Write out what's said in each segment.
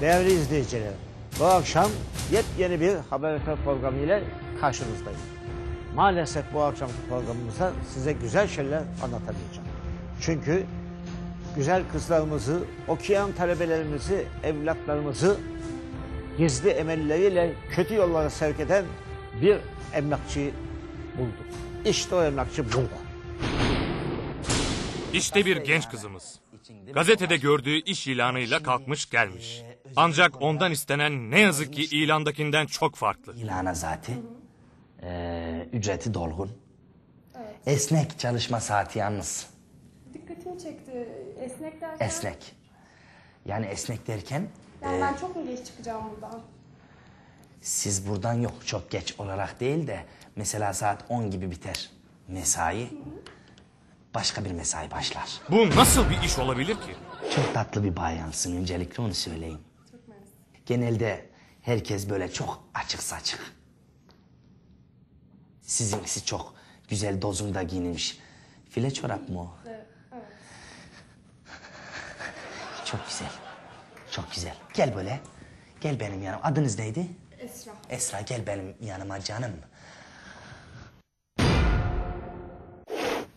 Değerli izleyiciler, bu akşam yepyeni bir haber programı ile karşınızdayım. Maalesef bu akşamki programımızda size güzel şeyler anlatamayacağım. Çünkü güzel kızlarımızı, okuyan talebelerimizi, evlatlarımızı gizli emelleriyle kötü yollara sevk eden bir emlakçıyı bulduk. İşte o emlakçı burada. İşte bir genç kızımız. Gazetede gördüğü iş ilanıyla kalkmış gelmiş. Ancak ondan istenen ne yazık ki ilandakinden çok farklı. İlana zaten ücreti dolgun. Evet. Esnek çalışma saati yalnız. Dikkatimi çekti. Esnek derken? Esnek. Yani esnek derken... Yani ben çok mu geç çıkacağım buradan? Siz buradan yok, çok geç olarak değil de... Mesela saat 10 gibi biter mesai. Hı hı. Başka bir mesai başlar. Bu nasıl bir iş olabilir ki? Çok tatlı bir bayansın, öncelikle onu söyleyeyim. Çok mersi. Genelde herkes böyle çok açık saçık. Sizinkisi çok güzel dozunda giyinmiş. File çorap mı o? Evet. Çok güzel. Çok güzel. Gel böyle. Gel benim yanıma. Adınız neydi? Esra. Esra, gel benim yanıma canım.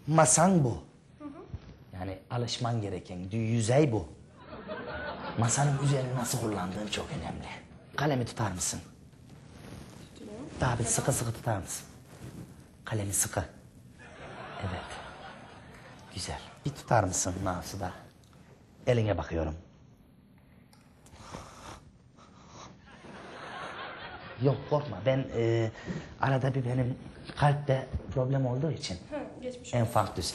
Masan bu. Hı hı. Yani alışman gereken yüzey bu. Masanın üzerini nasıl kullandığın çok önemli. Kalemi tutar mısın? Daha bir sıkı sıkı tutar mısın? Kalemi sıkı. Evet. Güzel. Bir tutar mısın Nasuda? Eline bakıyorum. Yok, korkma. Ben arada bir benim kalpte problem olduğu için. Geçmiş olsun. Enfarktüs.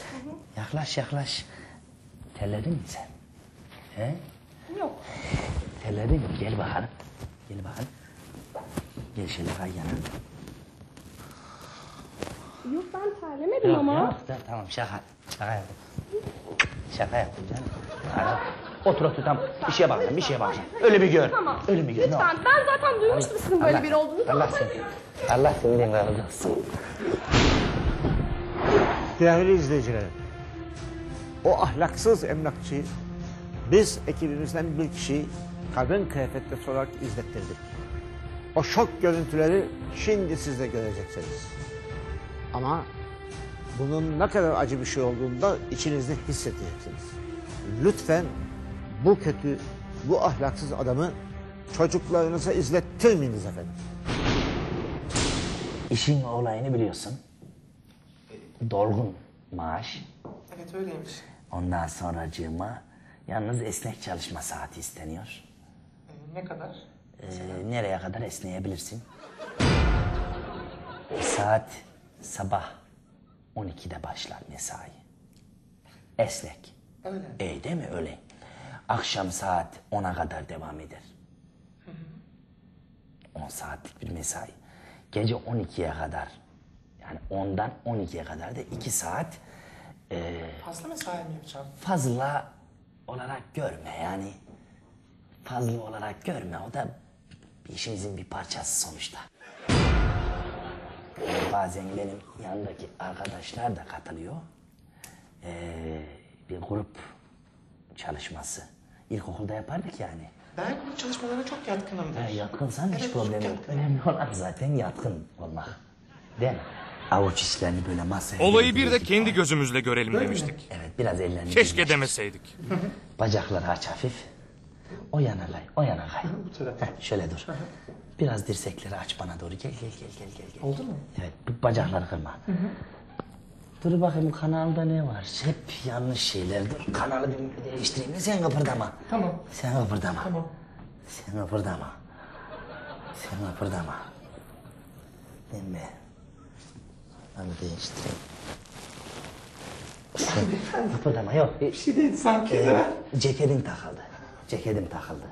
Yaklaş, yaklaş. Terledin mi sen? He? Yok. Terledin mi? Gel bakalım. Gel bakalım. Gel şöyle kay yana. Yok, ben terlemedim yok, ama. Yok, tamam şaka. Şaka yaptım. Şaka yaptım canım. Arada. Otur otur, tam bir şeye bakacağım, bir şeye bakacağım. Öyle bir gör. Tamam. Öyle bir gör. Lütfen, ben zaten duymuştum sizin böyle bir olduğunu. Allah seni. Allah seni razı olsun. Değerli izleyiciler, o ahlaksız emlakçı, biz ekibimizden bir kişiyi kadın kıyafetlisi olarak izlettirdik. O şok görüntüleri şimdi siz de göreceksiniz. Ama bunun ne kadar acı bir şey olduğunu da içinizde hissedeceksiniz. Lütfen bu kötü, bu ahlaksız adamı çocuklarınıza izlettirmeyiniz efendim. İşin olayını biliyorsun. Dolgun maaş. Evet, öyleymiş. Ondan sonracığıma yalnız esnek çalışma saati isteniyor. Ne kadar? Nereye kadar esneyebilirsin? Saat sabah 12'de başlar mesai. Esnek. Öyle. Değil mi? Öyle. Akşam saat 10'a kadar devam eder. Hı hı. 10 saatlik bir mesai. Gece 12'ye kadar. Yani 10'dan 12'ye kadar da 2 saat... fazla mesai mi yapacağım? Fazla olarak görme yani. Fazla olarak görme. O da işimizin bir parçası sonuçta. Bazen benim yanındaki arkadaşlar da katılıyor. Bir grup çalışması. İlkokulda yapardık yani. Ben grup çalışmalarına çok yatkınımdır. Yatkınsan evet, hiç problem yok. Önemli olan zaten yatkın olmak. Değil mi? Avuç işlerini böyle masaya... Olayı bir de kendi gözümüzle görelim böyle demiştik. Mi? Evet, biraz ellerini... Keşke demeseydik. Bacakları aç hafif. O yana lay, o yana kay. Bu tarafa. Şöyle dur. Biraz dirsekleri aç bana doğru. Gel. Oldu mu? Evet, bacakları kırma. Dur bakayım kanalda ne var? Hep yanlış şeyler. Dur kanalı bir değiştireyim de sen kıpırdama. Tamam. Sen kıpırdama. Tamam. Sen kıpırdama. Sen kıpırdama. Değil mi? Ben değiştireyim. Sen kıpırdama yok. Bir şey değil sanki de. Ceketim takıldı. Ceketim takıldı.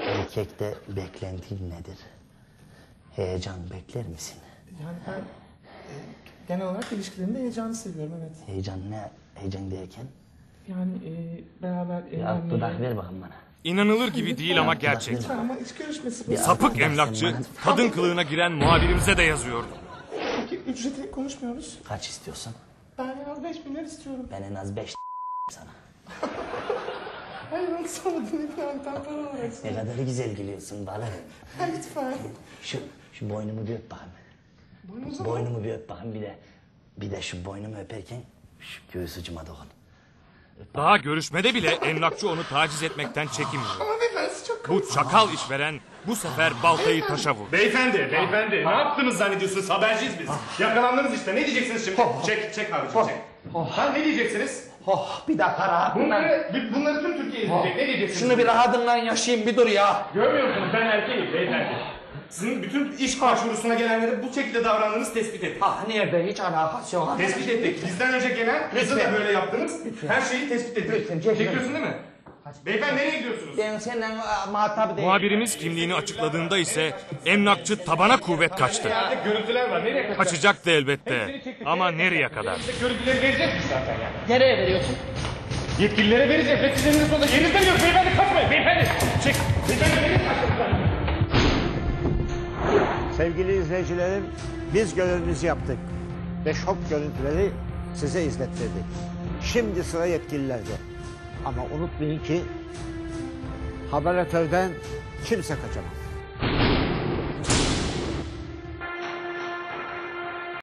Erkekte beklentin nedir? Heyecan bekler misin? Yani ben... Genel olarak ilişkilerinde heyecanı seviyorum, evet. Heyecan ne? Heyecan derken? Yani beraber... dudak ver bakın bana. İnanılır gibi değil ama gerçek. Ama iç görüşmesi... Sapık emlakçı, kadın kılığına giren muhabirimize de yazıyordu. Peki ücreti konuşmuyoruz. Kaç istiyorsun? Ben en az 5 bin lira istiyorum. Ben en az 5 sana. Hayır, ben sanmadım İbrahim, ben para olarak sanırım. Ne kadar güzel gülüyorsun bana. Lütfen. Şu boynumu bir öp bakayım. Boynumu, bir öp bakayım, bir de şu boynumu öperken şu göğüs ucuma dokun. Daha görüşmede bile emlakçı onu taciz etmekten çekinmiyor. Ama beyefendi çok korktum. Bu çakal işveren bu sefer baltayı taşa vurdu. Beyefendi ne yaptınız zannediyorsunuz? Haberciyiz biz. Yakalandınız işte, ne diyeceksiniz şimdi? Çek abicim, çek. Ha, ne diyeceksiniz? Bir dakika rahatım. Bunları tüm Türkiye izleyecek, ne diyeceksiniz? Şunu bir rahatımdan yaşayayım, bir dur ya. Görmüyor musunuz, ben erkeğim beyefendi. Sizin bütün iş başvurusuna gelenlere bu şekilde davrandığınız tespit ettik. Ah nerede, hiç alakası yok. Tespit ettik. Bizden önce gelen kızı da böyle yaptınız. Her şeyi tespit ettik. Çekiyorsun değil mi? Beyefendi nereye gidiyorsunuz? Ben senden muhatap değilim. Muhabirimiz kimliğini açıkladığında ise emlakçı tabana kuvvet kaçtı. Görüntüler var, nereye kadar? Kaçacaktı elbette. Ama nereye kadar? Görüntüleri verecek mi zaten yani? Nereye veriyorsun? Yetkililere vereceğiz ve sizin sonunda yerinizde mi yok? Beyefendi kaçmayın, beyefendi. Çek. Beyefendi kaçmayın. Sevgili izleyicilerim, biz görevimizi yaptık ve şok görüntüleri size izlettirdik. Şimdi sıra yetkililerde. Ama unutmayın ki haberatörden kimse kaçamaz.